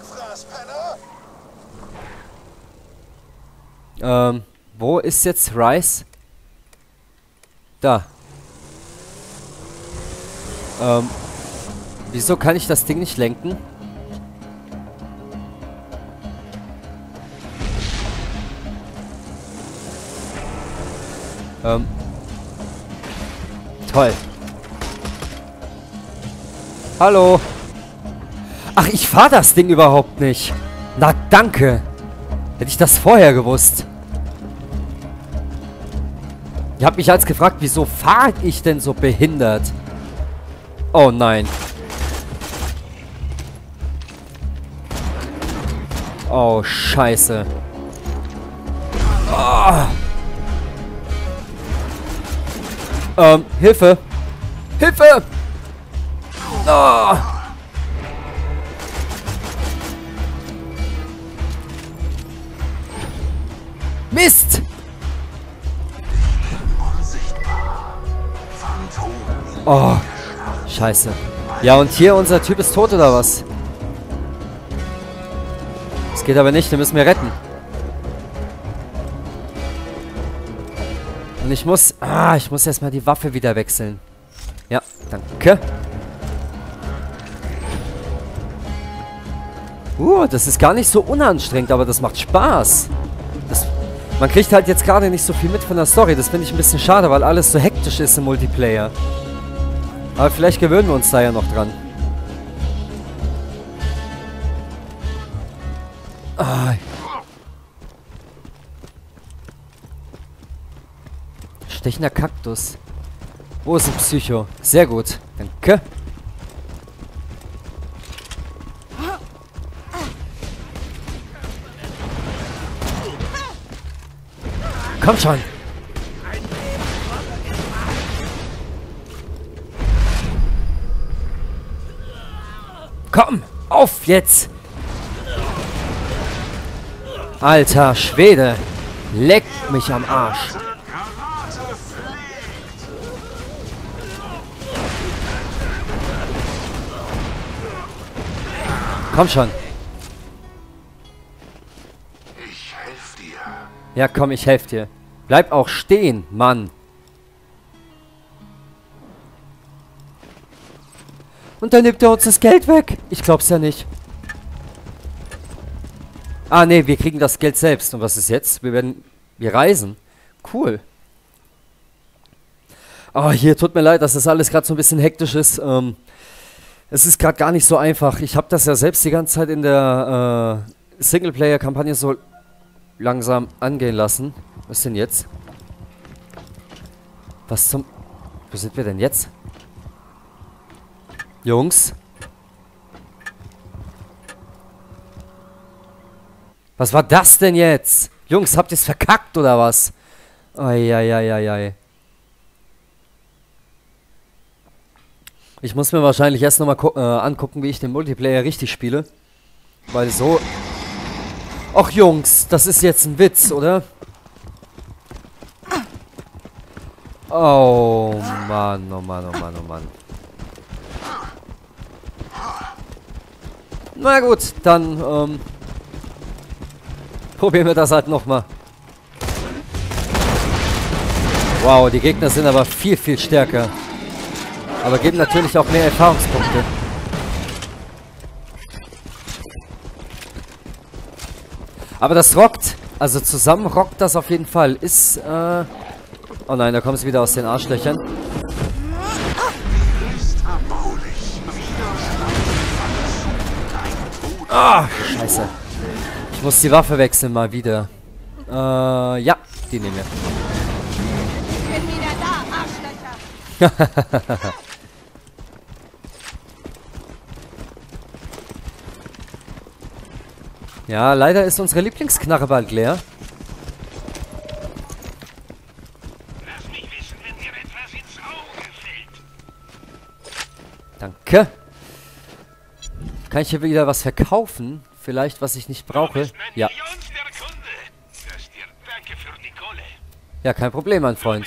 Dreckfraßpenner! Wo ist jetzt Rhys? Da. Wieso kann ich das Ding nicht lenken? Toll. Hallo. Ach, ich fahre das Ding überhaupt nicht. Na, danke. Hätte ich das vorher gewusst. Ich habe mich jetzt gefragt, wieso fahre ich denn so behindert? Oh nein. Oh, scheiße. Oh. Hilfe. Hilfe! Oh. Mist! Oh, scheiße. Ja, und hier unser Typ ist tot, oder was? Das geht aber nicht, den müssen wir retten. Und ich muss... Ah, ich muss erstmal die Waffe wieder wechseln. Ja, danke. Das ist gar nicht so unanstrengend, aber das macht Spaß. Man kriegt halt jetzt gerade nicht so viel mit von der Story. Das finde ich ein bisschen schade, weil alles so hektisch ist im Multiplayer. Aber vielleicht gewöhnen wir uns da ja noch dran. Ah. Stechender Kaktus. Wo ist ein Psycho? Sehr gut. Danke. Komm schon. Komm, auf jetzt. Alter Schwede. Leck mich am Arsch. Komm schon. Ich helf dir. Ja, komm, ich helf dir. Bleib auch stehen, Mann. Und dann nimmt er uns das Geld weg. Ich glaub's ja nicht. Ah, nee, wir kriegen das Geld selbst. Und was ist jetzt? Wir reisen. Cool. Oh, hier, tut mir leid, dass das alles gerade so ein bisschen hektisch ist. Es ist gerade gar nicht so einfach. Ich habe das ja selbst die ganze Zeit in der Singleplayer-Kampagne so langsam angehen lassen. Was denn jetzt? Was zum... Wo sind wir denn jetzt? Jungs? Was war das denn jetzt? Jungs, habt ihr's verkackt oder was? Eieieiei. Ich muss mir wahrscheinlich erst nochmal angucken, wie ich den Multiplayer richtig spiele. Weil so... Och Jungs, das ist jetzt ein Witz, oder? Oh Mann, oh Mann, oh Mann, oh Mann. Na gut, dann probieren wir das halt nochmal. Wow, die Gegner sind aber viel, viel stärker. Aber geben natürlich auch mehr Erfahrungspunkte. Aber das rockt. Also zusammen rockt das auf jeden Fall. Ist, Oh nein, da kommt es wieder aus den Arschlöchern. Ah, scheiße. Ich muss die Waffe wechseln mal wieder. Ja, die nehmen wir. Ich bin wieder da, Arschlöcher. Ja, leider ist unsere Lieblingsknarre bald leer. Danke. Kann ich hier wieder was verkaufen? Vielleicht, was ich nicht brauche? Ja. Ja, kein Problem, mein Freund.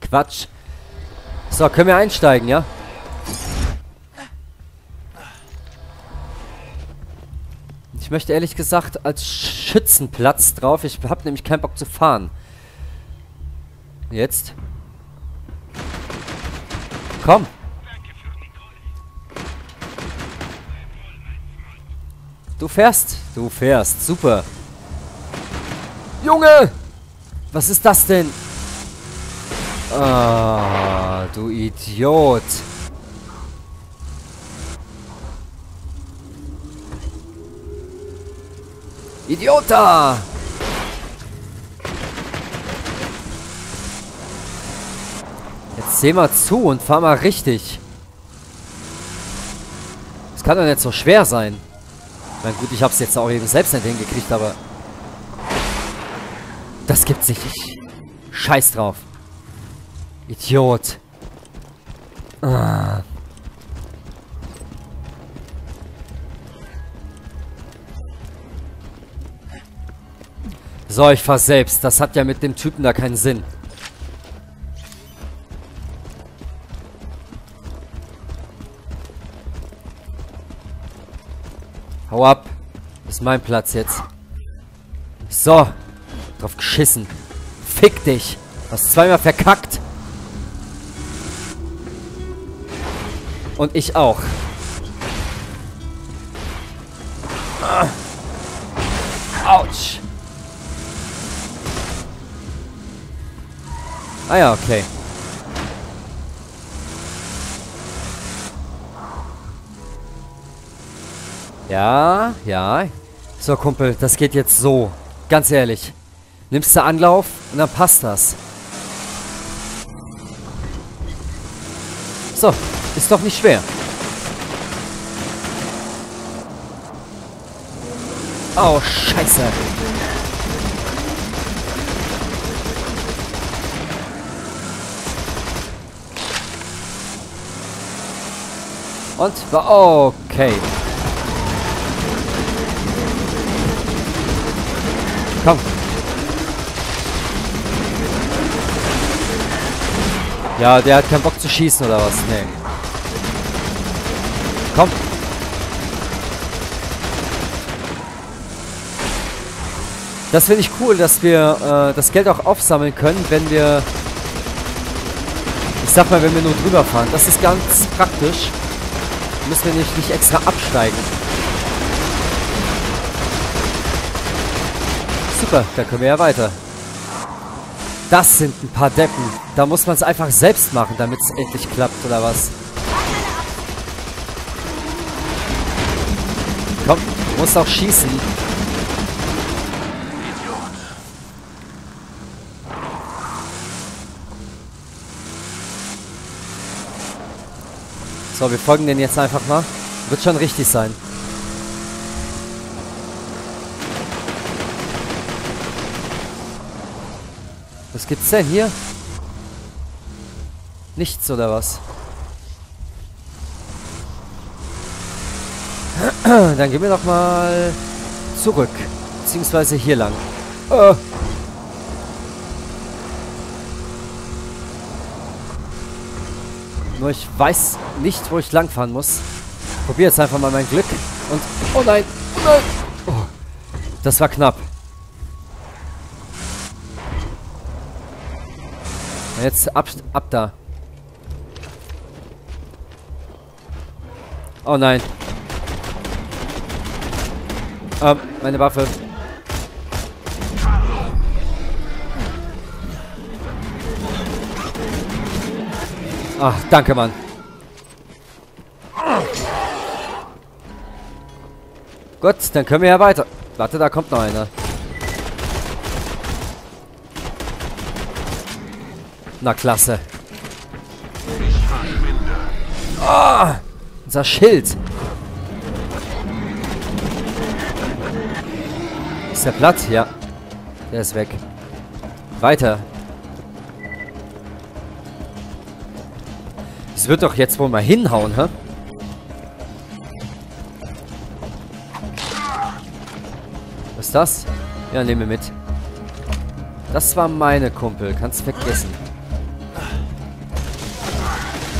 Quatsch. So, können wir einsteigen, ja? Ich möchte ehrlich gesagt als Schützenplatz drauf. Ich habe nämlich keinen Bock zu fahren. Jetzt. Komm. Du fährst. Du fährst. Super. Junge! Was ist das denn? Ah, du Idiot. Idiota! Jetzt seh mal zu und fahr mal richtig. Das kann doch nicht so schwer sein. Na gut, ich hab's jetzt auch eben selbst nicht hingekriegt, aber... Das gibt's nicht. Scheiß drauf. Idiot. Ah... So, ich fahr selbst. Das hat ja mit dem Typen da keinen Sinn. Hau ab. Ist mein Platz jetzt. So. Drauf geschissen. Fick dich. Hast zweimal verkackt. Und ich auch. Ah. Autsch. Ah ja, okay. Ja, ja. So, Kumpel, das geht jetzt so. Ganz ehrlich. Nimmst du Anlauf und dann passt das. So, ist doch nicht schwer. Oh, Scheiße. Und war okay. Komm. Ja, der hat keinen Bock zu schießen oder was? Nee. Komm. Das finde ich cool, dass wir das Geld auch aufsammeln können, wenn wir... Ich sag mal, wenn wir nur drüber fahren. Das ist ganz praktisch. Müssen wir nicht extra absteigen. Super, da können wir ja weiter. Das sind ein paar Deppen. Da muss man es einfach selbst machen, damit es endlich klappt, oder was? Komm, du musst auch schießen. So, wir folgen den jetzt einfach mal. Wird schon richtig sein. Was gibt's denn hier? Nichts oder was? Dann gehen wir doch mal zurück. Beziehungsweise hier lang. Nur ich weiß nicht, wo ich langfahren muss. Ich probiere jetzt einfach mal mein Glück. Und... Oh nein! Oh nein! Oh, das war knapp. Jetzt ab da. Oh nein. Meine Waffe. Ach, danke, Mann. Gut, dann können wir ja weiter. Warte, da kommt noch einer. Na, klasse. Oh, unser Schild. Ist der platt? Ja. Der ist weg. Weiter. Das wird doch jetzt wohl mal hinhauen, hä? Was ist das? Ja, nehmen wir mit. Das war meine, Kumpel. Kannst vergessen.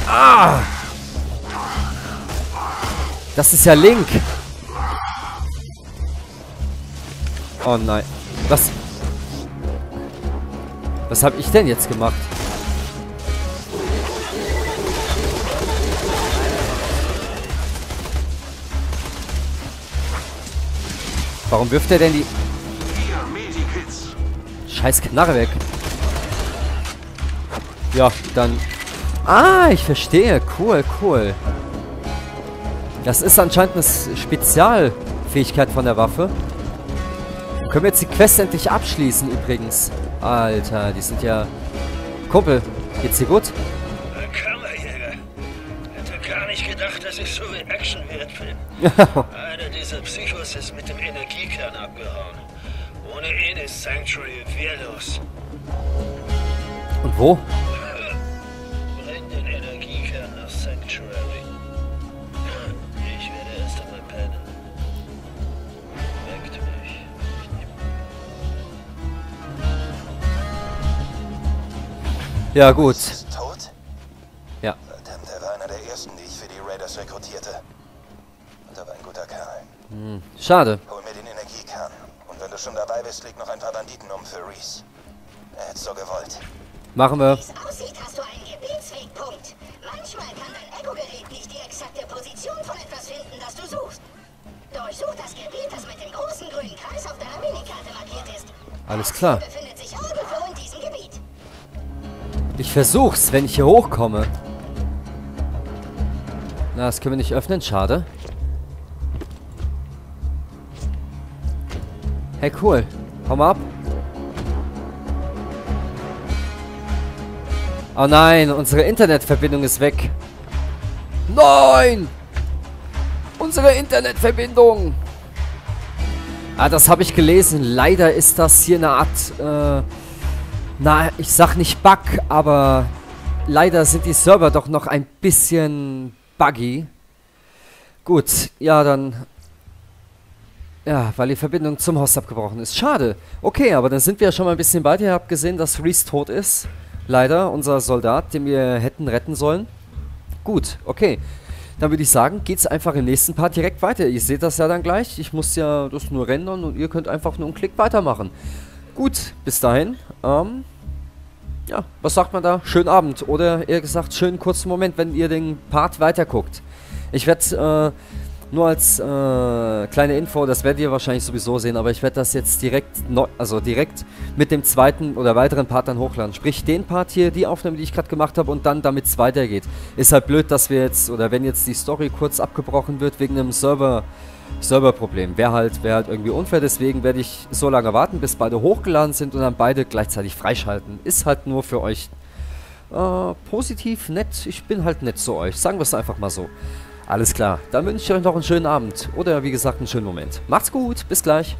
Ah! Das ist ja Link. Oh nein. Was? Was habe ich denn jetzt gemacht? Warum wirft er denn die scheiß Knarre weg? Ja, dann... Ah, ich verstehe. Cool, cool. Das ist anscheinend eine Spezialfähigkeit von der Waffe. Können wir jetzt die Quest endlich abschließen übrigens? Alter, die sind ja... Kumpel, geht's dir gut? Ein Kammerjäger. Hätte gar nicht gedacht, dass ich so wie Actionwert bin. Einer dieser Psychos ist mit dem Energiekern abgehauen. Ohne ihn ist Sanctuary wehrlos. Und wo? Bring den Energiekern nach Sanctuary. Ich werde erst einmal pennen. Weckt mich. Ja, gut. Ist tot? Ja. Verdammt, er war einer der ersten, die ich für die Raiders rekrutierte. Und er war ein guter Kerl. Hm. Schade. Hol mir den Energiekern. Und wenn du schon dabei bist, leg noch ein paar Banditen um für Rhys. Er hätt's so gewollt. Machen wir. Wie es aussieht, hast du einen Gebetswegpunkt. Manchmal kann dein Echo-Gerät nicht die exakte Position von etwas finden, das du suchst. Durchsuch das Gebiet, das mit dem großen grünen Kreis auf deiner Minikarte markiert ist. Alles klar. Befindet sich irgendwo in diesem Gebiet. Ich versuch's, wenn ich hier hochkomme. Na, das können wir nicht öffnen, schade. Hey, cool. Hau mal ab. Oh nein, unsere Internetverbindung ist weg. Nein! Unsere Internetverbindung! Ah, das habe ich gelesen. Leider ist das hier eine Art... na, ich sag nicht Bug, aber... Leider sind die Server doch noch ein bisschen buggy. Gut, ja dann... Ja, weil die Verbindung zum Host abgebrochen ist. Schade. Okay, aber dann sind wir ja schon mal ein bisschen weiter. Ihr habt gesehen, dass Rhys tot ist. Leider, unser Soldat, den wir hätten retten sollen. Gut, okay. Dann würde ich sagen, geht's einfach im nächsten Part direkt weiter. Ihr seht das ja dann gleich. Ich muss ja das nur rendern und ihr könnt einfach nur einen Klick weitermachen. Gut, bis dahin. Ja, was sagt man da? Schönen Abend oder eher gesagt, schönen kurzen Moment, wenn ihr den Part weiterguckt. Ich werde nur als kleine Info, das werdet ihr wahrscheinlich sowieso sehen, aber ich werde das jetzt direkt, direkt mit dem zweiten oder weiteren Part dann hochladen. Sprich, den Part hier, die Aufnahme, die ich gerade gemacht habe und dann, damit es weitergeht. Ist halt blöd, dass wir jetzt, oder wenn jetzt die Story kurz abgebrochen wird wegen einem Serverproblem. Wäre halt irgendwie unfair, deswegen werde ich so lange warten, bis beide hochgeladen sind und dann beide gleichzeitig freischalten. Ist halt nur für euch positiv, nett. Ich bin halt nett zu euch. Sagen wir es einfach mal so. Alles klar, dann wünsche ich euch noch einen schönen Abend oder wie gesagt einen schönen Moment. Macht's gut, bis gleich.